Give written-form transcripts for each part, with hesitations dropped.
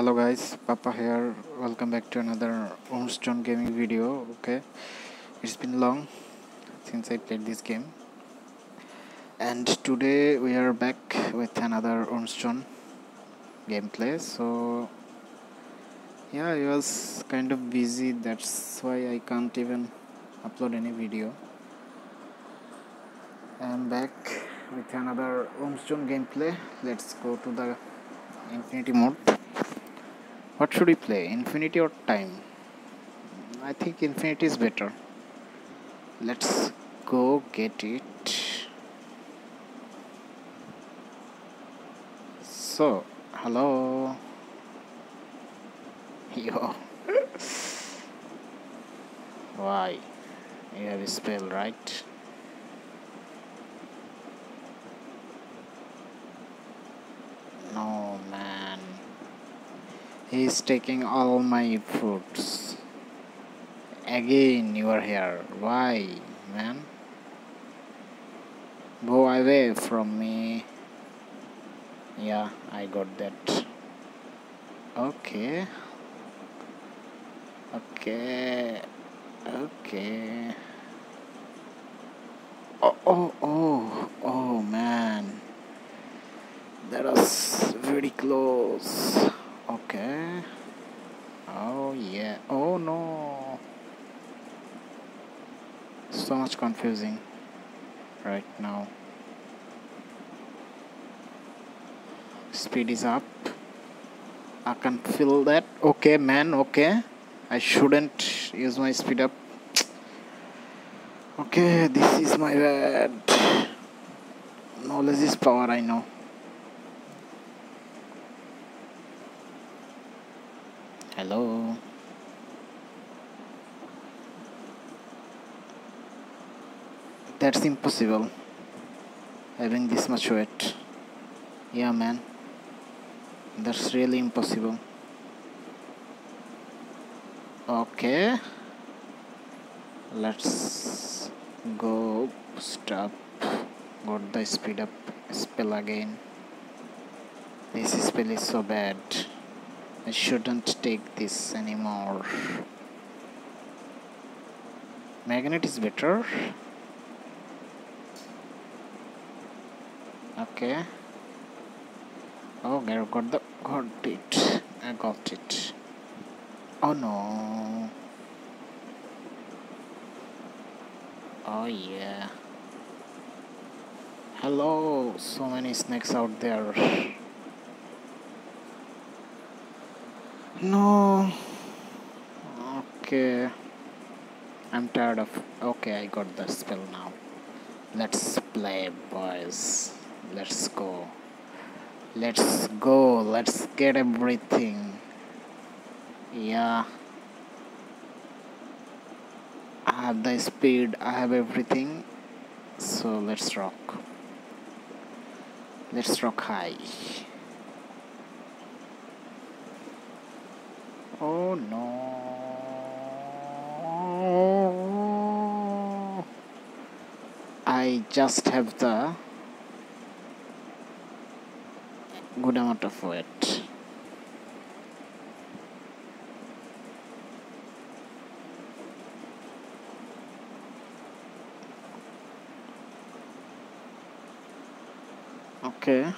Hello guys, Papa here. Welcome back to another Worms Zone gaming video. Okay, it's been long since I played this game, and today we are back with another Worms Zone gameplay. So yeah, I was kind of busy, that's why I can't even upload any video. I'm back with another Worms Zone gameplay. Let's go to the infinity mode. What should we play, infinity or time? I think infinity is better. Let's go get it. So, hello. Yo. Why? You have a spell, right? No, man. He's taking all my fruits. Again, you are here. Why, man? Go away from me. Yeah, I got that. Okay. Okay. Okay. Oh, oh, oh. Oh, man. That was very close. Okay. Oh yeah. Oh no. So much confusing right now. Speed is up. I can feel that. Okay, man. Okay. I shouldn't use my speed up. Okay. This is my bad. Knowledge is power, I know. Hello. That's impossible, having this much weight. Yeah, man. That's really impossible. Okay. Let's go. Stop. Got the speed up spell again. This spell is so bad. I shouldn't take this anymore. Magnet is better. Okay. Oh, I got it. I got it. Oh no. Oh yeah. Hello, so many snakes out there. No. Okay. I'm tired of... Okay, I got the spell now. Let's play, boys. Let's go. Let's go. Let's get everything. Yeah. I have the speed. I have everything. So let's rock. Let's rock high. Oh no, I just have the good amount of weight. Okay.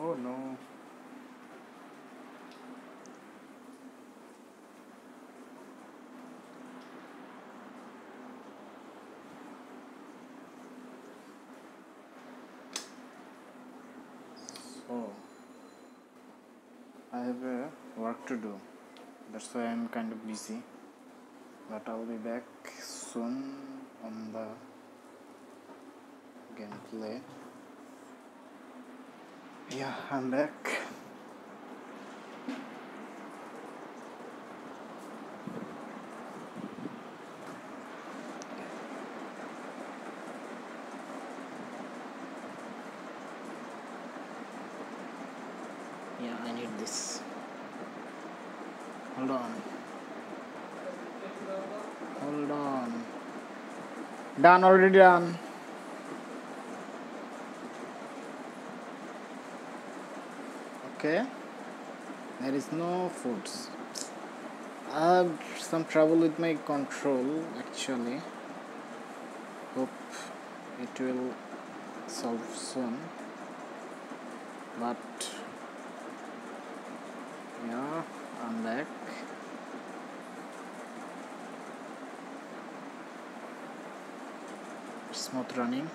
Oh no. So I have a work to do. That's why I'm kind of busy. But I'll be back soon on the gameplay. Yeah, I'm back. Yeah, I need this. Hold on. Hold on. Done, already done. Okay, there is no foods. I have some trouble with my control actually. Hope it will solve soon. But yeah, I'm back. Smooth running.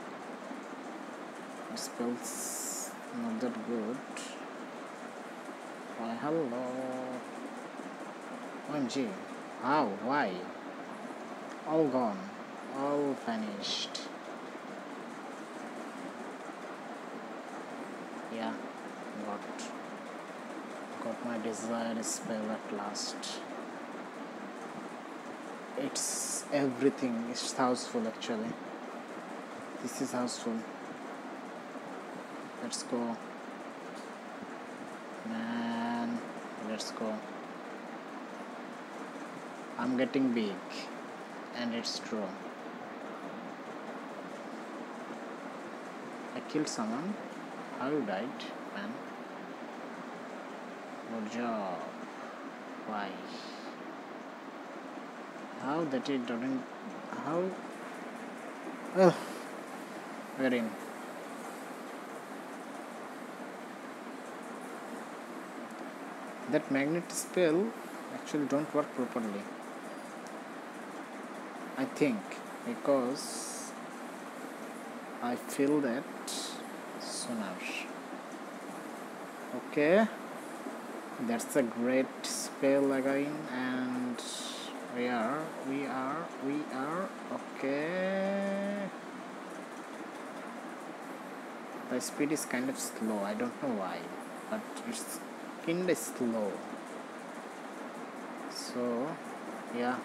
It spells not that good. Why, hello. OMG. How? Why? All gone. All vanished. Yeah. Got my desired spell at last. It's everything. It's houseful actually. This is houseful. Let's go. Man, let's go. I'm getting big. And it's true. I killed someone. How you died, man? Good job. Why? How that it doesn't... How? Ugh. We're in. That magnet spell actually don't work properly, I think, because I feel that sooner. Okay, that's a great spell again, and we are okay. The speed is kind of slow, I don't know why, but it's kind of slow. So yeah,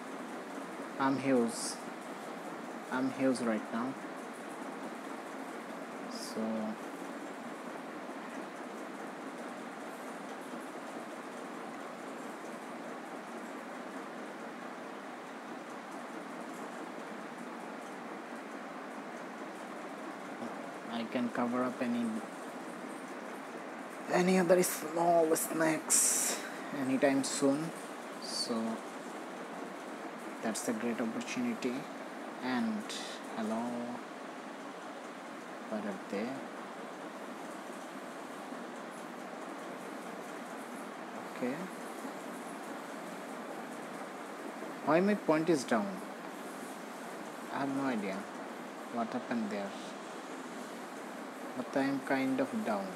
I'm huge right now. So I can cover up any other small snacks anytime soon, so that's a great opportunity. And hello, where are they? Okay, why my point is down? I have no idea what happened there, but I am kind of down.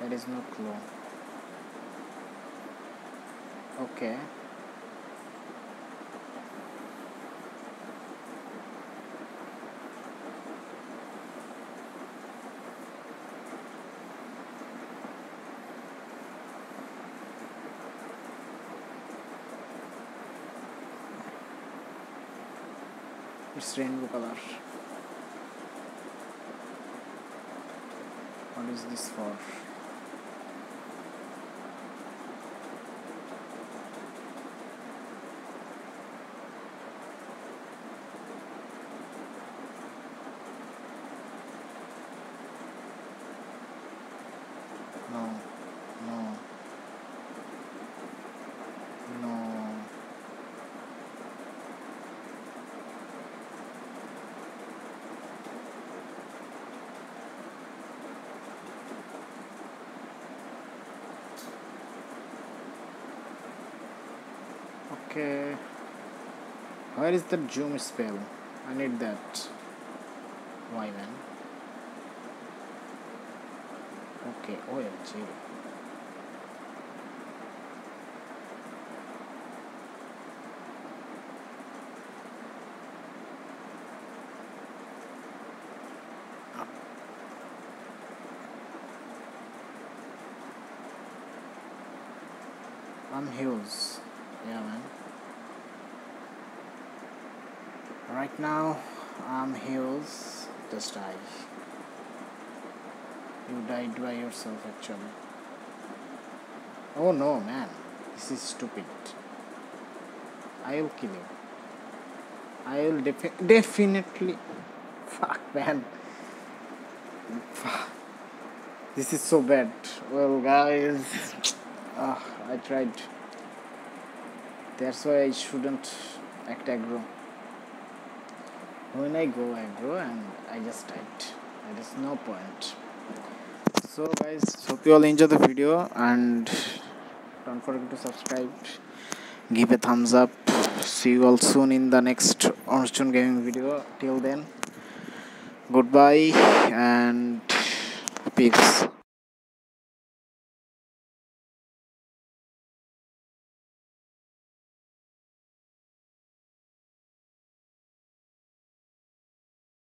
There is no clue. Okay. It's rainbow color. What is this for? Okay, where is the zoom spell? I need that. Why, man? Okay, OMG. I'm Hughes. Yeah, man. Right now, I'm Hughes. Just die. You died by yourself, actually. Oh no, man. This is stupid. I will kill you. I will definitely. Fuck, man. Fuck. This is so bad. Well, guys, I tried. That's why I shouldn't act aggro. When I go aggro and I just died, there is no point. So guys, hope you all enjoy the video and don't forget to subscribe, give a thumbs up. See you all soon in the next Worms Zone gaming video. Till then, goodbye and peace.